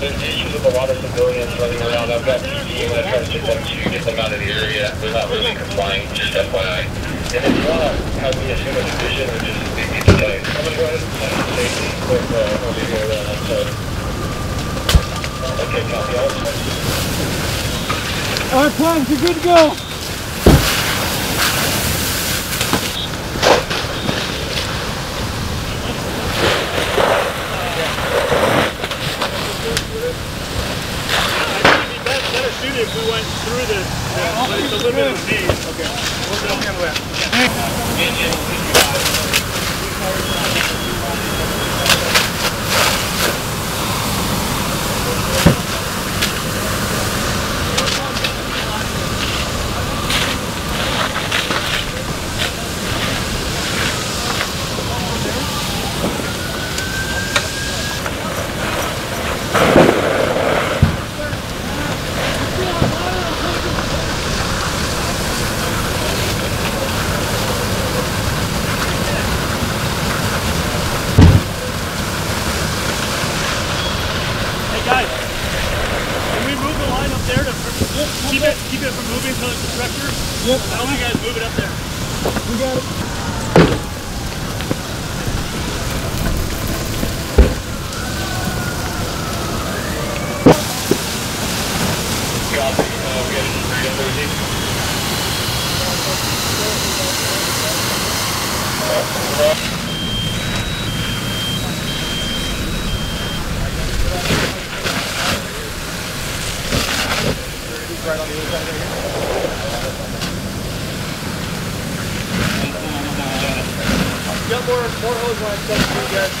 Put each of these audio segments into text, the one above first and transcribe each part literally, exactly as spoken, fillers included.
There's issues with a lot of civilians running around. I've got P D that tries to get them to get them out of the area. They're not really complying, just F Y I. And it's not how we assume a division, which is the each side. I'm going to go ahead and say these quick uh, over here around that side. Okay, copy. All right, plans are good to go. If we went through this, yeah, but it's a little bit of a V. Okay. We'll go hand left. Keep it, keep it from moving until it's the structure. Yep. I want you guys move it up there. We got it. Copy. Uh, we got it. Three and thirty. Right on the other side there. Got more, more hose lines coming through, guys.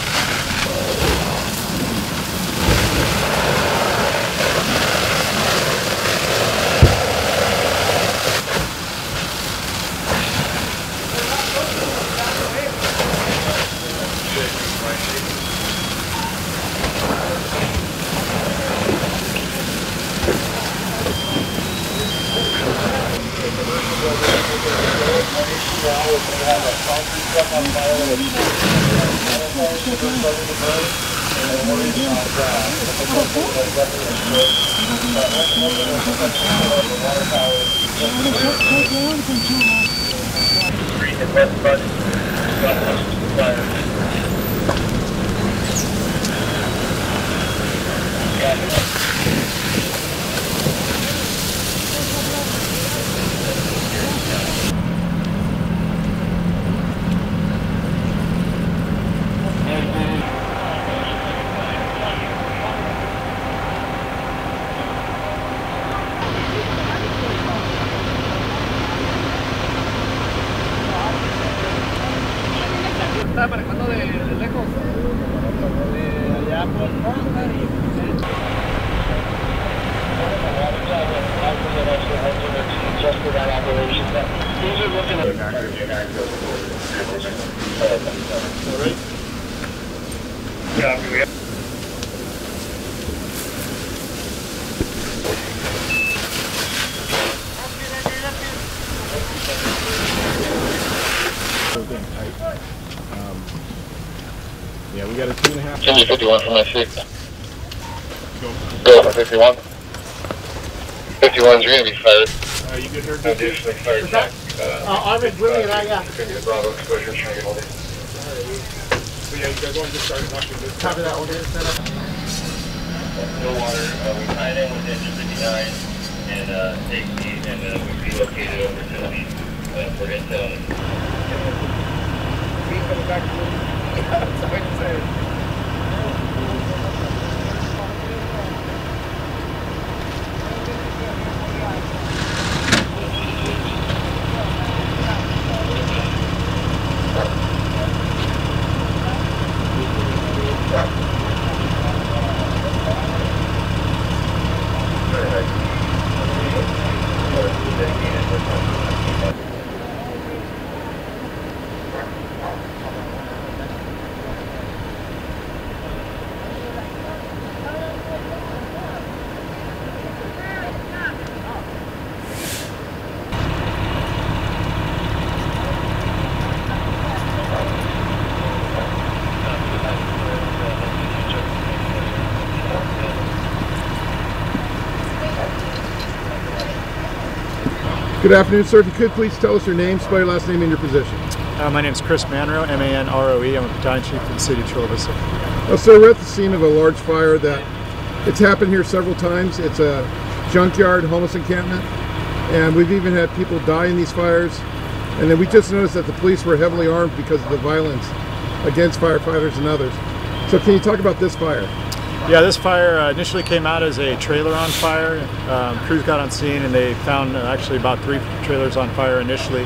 Yeah, we got a two and a half. Charlie fifty-one from my six. Go for fifty-one. fifty-one's going to be fired. Uh, you good here? No, dude. Fired back. I'm with Willie and I got. Bravo exposure. Trying to get all these. So yeah, you guys want to just start knocking this. Copy that one here. Set up. No water. Uh, we tied in with engine fifty-nine and uh, safety, and uh, we'd be located over to the east. Uh, we're going to. We coming back to. That's what I'm saying. Good afternoon, sir. If you could please tell us your name, spell your last name, and your position. Uh, my name is Chris Manroe, M A N R O E. I'm a battalion chief for the city of Chula Vista. Well, sir, we're at the scene of a large fire that it's happened here several times. It's a junkyard, homeless encampment, and we've even had people die in these fires. And then we just noticed that the police were heavily armed because of the violence against firefighters and others. So can you talk about this fire? Yeah, this fire uh, initially came out as a trailer on fire. Um, crews got on scene and they found uh, actually about three trailers on fire initially.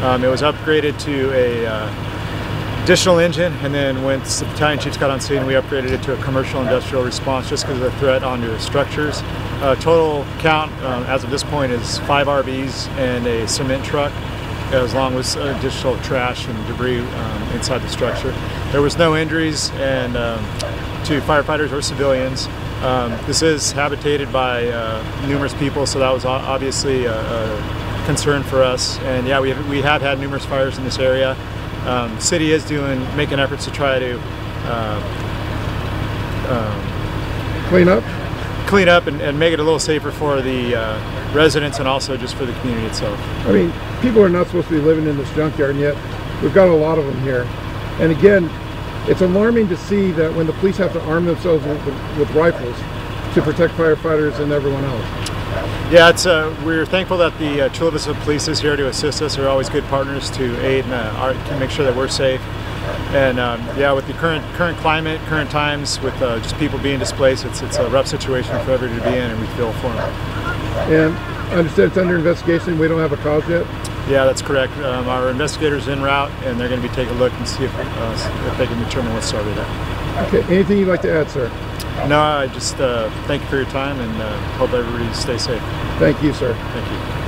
Um, it was upgraded to a uh, additional engine, and then once the battalion chiefs got on scene, we upgraded it to a commercial industrial response just because of the threat onto the structures. Uh, total count um, as of this point is five R Vs and a cement truck, as long as additional trash and debris um, inside the structure. There was no injuries and um, to firefighters or civilians. Um, this is habitated by uh, numerous people, so that was obviously a, a concern for us. And yeah, we have, we have had numerous fires in this area. Um, city is doing making efforts to try to uh, um, clean up, clean up, and, and make it a little safer for the Uh, residents and also just for the community itself. I mean, people are not supposed to be living in this junkyard, and yet we've got a lot of them here. And again, it's alarming to see that when the police have to arm themselves with, with rifles to protect firefighters and everyone else. Yeah, it's, uh, we're thankful that the uh, Chula Vista Police is here to assist us. They're always good partners to aid and uh, our, to make sure that we're safe. And um, yeah, with the current current climate, current times, with uh, just people being displaced, it's, it's a rough situation for everybody to be in, and we feel for them. And I understand it's under investigation. We don't have a cause yet? Yeah, that's correct. Um, our investigators in route, and they're going to be taking a look and see if, uh, if they can determine what started it. Okay. Anything you'd like to add, sir? No, I just uh, thank you for your time, and uh, hope everybody stays safe. Thank you, sir. Thank you.